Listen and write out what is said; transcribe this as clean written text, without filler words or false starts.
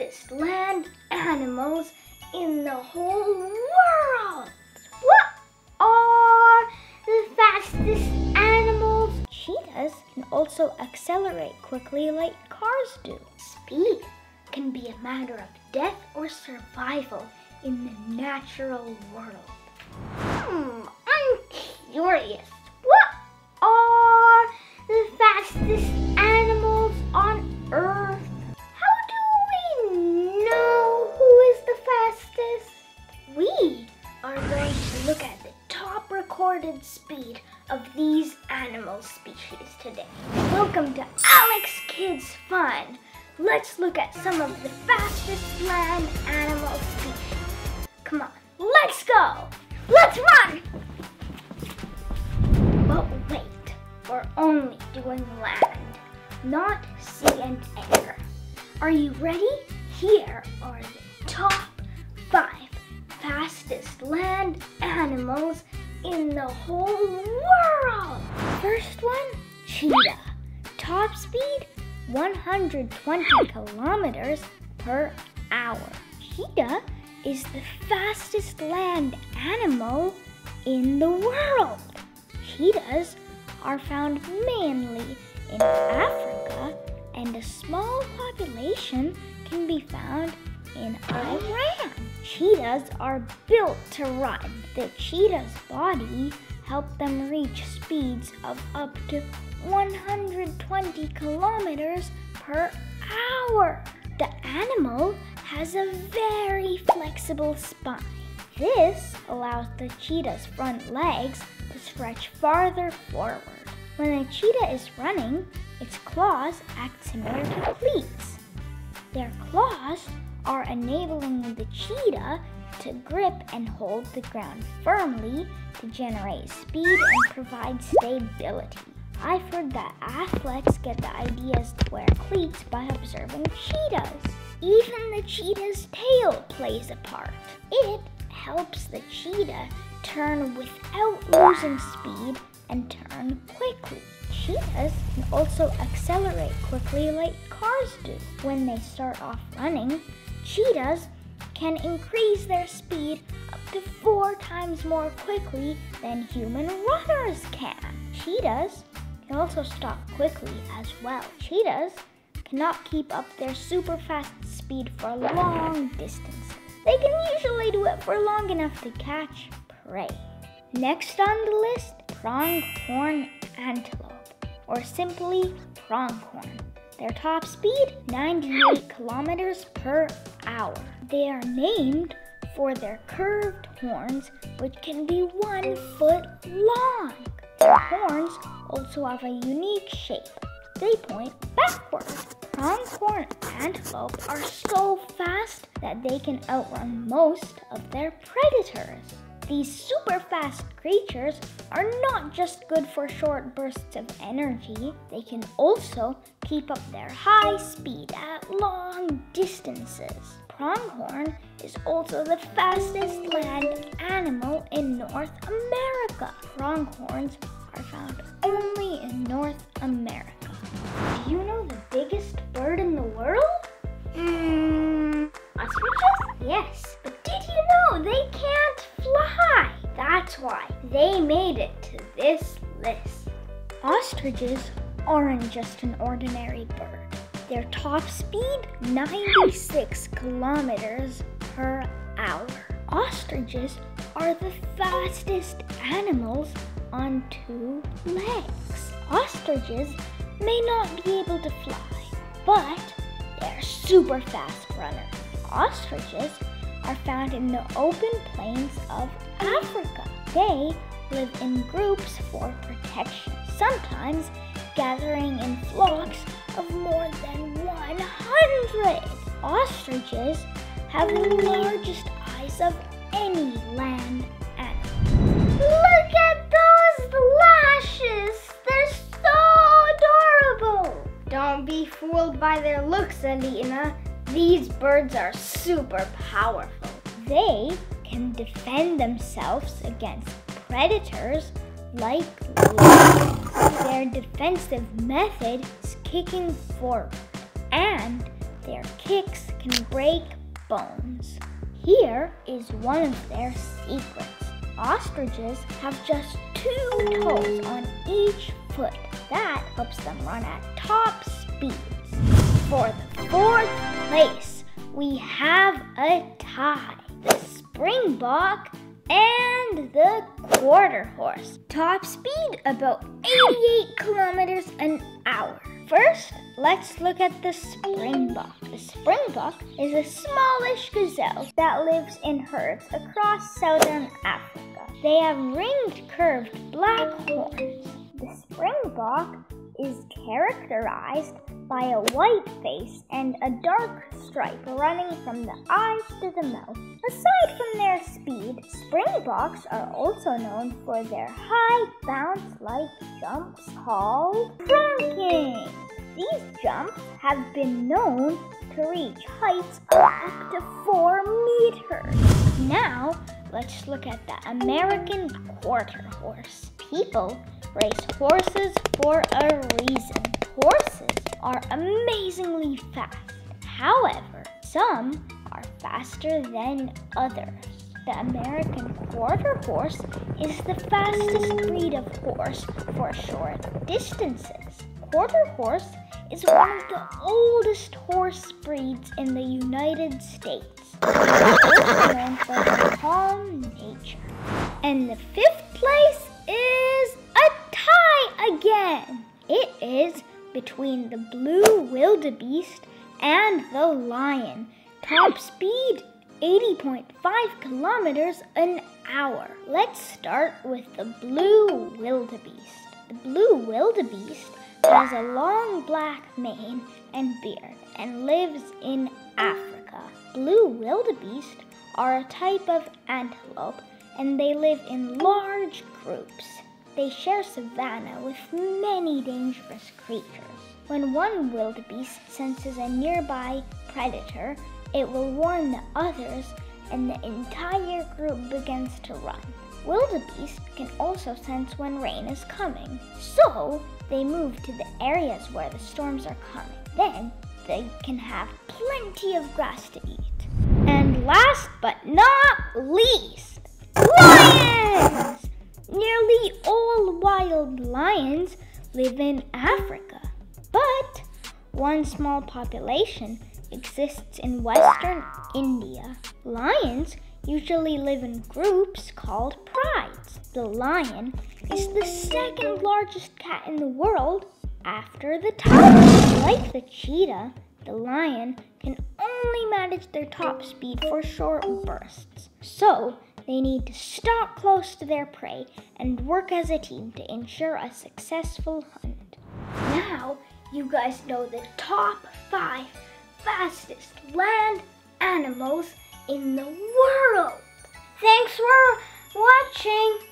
fastest land animals in the whole world. What are the fastest animals? Cheetahs can also accelerate quickly like cars do. Speed can be a matter of death or survival in the natural world. I'm curious. What are the fastest animals on Earth? How do we know who is the fastest? We are going to look at the top recorded speed of these animal species today. Welcome to Alex Kids Fun. Let's look at some of the fastest land animal species. Come on, let's go! Let's run! But wait, we're only doing land, not sea and air. Are you ready? Here are the top 5 fastest land animals in the whole world. First one, cheetah. Top speed, 120 kilometers per hour. Cheetah is the fastest land animal in the world. Cheetahs are found mainly in Africa, and a small population can be found in Iran. Cheetahs are built to run. The cheetah's body helps them reach speeds of up to 120 kilometers per hour. The animal has a very flexible spine. This allows the cheetah's front legs to stretch farther forward. When a cheetah is running, its claws act similar to cleats. Their claws are enabling the cheetah to grip and hold the ground firmly to generate speed and provide stability. I've heard that athletes get the ideas to wear cleats by observing cheetahs. Even the cheetah's tail plays a part. It helps the cheetah turn without losing speed and turn quickly. Cheetahs can also accelerate quickly like cars do. When they start off running, cheetahs can increase their speed up to 4 times more quickly than human runners can. Cheetahs can also stop quickly as well. Cheetahs cannot keep up their super fast speed for long distances. They can usually do it for long enough to catch prey. Next on the list, pronghorn antelope, or simply pronghorn. Their top speed, 98 kilometers per hour. They are named for their curved horns, which can be 1 foot long. Their horns also have a unique shape. They point backwards. Pronghorn antelope are so fast that they can outrun most of their predators. These super fast creatures are not just good for short bursts of energy, they can also keep up their high speed at long distances. Pronghorn is also the fastest land animal in North America. Pronghorns are found only in North America. Do you know the biggest bird in the world? Ostriches? Yes, but did you know they can't fly? That's why they made it to this list. Ostriches aren't just an ordinary bird. Their top speed, 96 kilometers per hour. Ostriches are the fastest animals on 2 legs. Ostriches may not be able to fly, but they're super fast runners. Ostriches are found in the open plains of Africa. They live in groups for protection, sometimes gathering in flocks of more than 100. Ostriches have the largest eyes of any land animal. Look at those lashes! Don't be fooled by their looks, Alina. These birds are super powerful. They can defend themselves against predators like lions. Their defensive method is kicking forward, and their kicks can break bones. Here is one of their secrets. Ostriches have just 2 toes on each foot. That helps them run at top speeds. For the 4th place, we have a tie. The Springbok and the quarter horse. Top speed about 88 kilometers an hour. First, let's look at the Springbok. The Springbok is a smallish gazelle that lives in herds across southern Africa. They have ringed, curved black horns. The Springbok is characterized by a white face and a dark stripe running from the eyes to the mouth. Aside from their speed, Springboks are also known for their high bounce-like jumps called pronghorn. These jumps have been known to reach heights of up to 4 meters. Now, let's look at the American quarter horse. People race horses for a reason. Horses are amazingly fast. However, some are faster than others. The American quarter horse is the fastest breed of horse for short distances. Quarter horse is one of the oldest horse breeds in the United States. It's known for its calm nature. And the 5th place is a tie again. It is between the blue wildebeest and the lion. Top speed, 80.5 kilometers an hour. Let's start with the blue wildebeest. The blue wildebeest has a long black mane and beard and lives in Africa. Blue wildebeest are a type of antelope and they live in large groups. They share savanna with many dangerous creatures. When one wildebeest senses a nearby predator, it will warn the others and the entire group begins to run. Wildebeest can also sense when rain is coming, so they move to the areas where the storms are coming. Then they can have plenty of grass to eat. And last but not least, lions! Nearly all wild lions live in Africa, but one small population exists in Western India. Lions usually live in groups called prides. The lion is the 2nd largest cat in the world after the tiger. Like the cheetah, the lion can only manage their top speed for short bursts. So, they need to stalk close to their prey and work as a team to ensure a successful hunt. Now, you guys know the top 5 fastest land animals in the world. Thanks for watching.